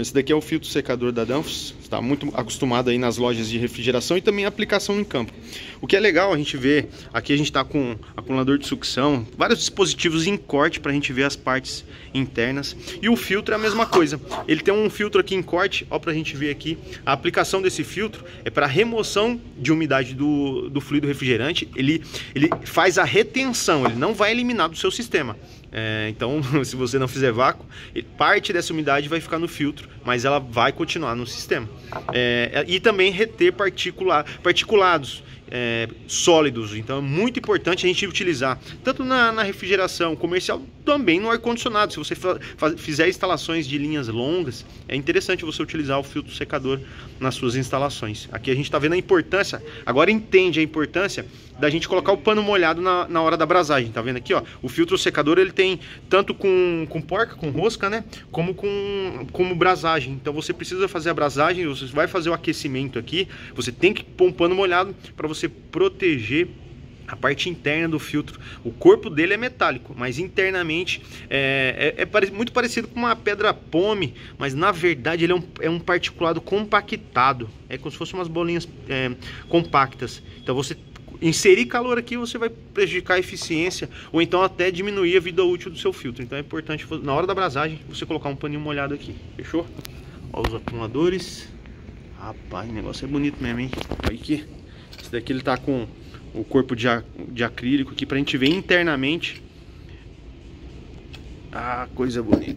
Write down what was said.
Esse daqui é o filtro secador da Danfoss, está muito acostumado aí nas lojas de refrigeração e também aplicação em campo. O que é legal a gente ver, aqui a gente está com acumulador de sucção, vários dispositivos em corte para a gente ver as partes internas. E o filtro é a mesma coisa, ele tem um filtro aqui em corte, ó, para a gente ver aqui. A aplicação desse filtro é para remoção de umidade do fluido refrigerante, ele faz a retenção, ele não vai eliminar do seu sistema. Então, se você não fizer vácuo, parte dessa umidade vai ficar no filtro, mas ela vai continuar no sistema. E também reter particulados sólidos. Então, é muito importante a gente utilizar, tanto na refrigeração comercial, também no ar-condicionado. Se você fizer instalações de linhas longas, é interessante você utilizar o filtro secador nas suas instalações. Aqui a gente está vendo a importância, agora entende a importância da gente colocar o pano molhado na hora da abrasagem. Tá vendo aqui, ó? O filtro secador, ele tem tanto com porca, com rosca, né? Como brasagem. Então você precisa fazer a brasagem, você vai fazer o aquecimento aqui, você tem que pôr um pano molhado para você proteger a parte interna do filtro. O corpo dele é metálico, mas internamente é muito parecido com uma pedra pome, mas na verdade ele é um particulado compactado. É como se fossem umas bolinhas compactas. Então você inserir calor aqui, você vai prejudicar a eficiência ou então até diminuir a vida útil do seu filtro. Então é importante, na hora da abrasagem, você colocar um paninho molhado aqui. Fechou? Olha os acumuladores. Rapaz, o negócio é bonito mesmo, hein? Olha aqui. Esse daqui ele tá com o corpo de acrílico aqui pra gente ver internamente. Ah, coisa bonita.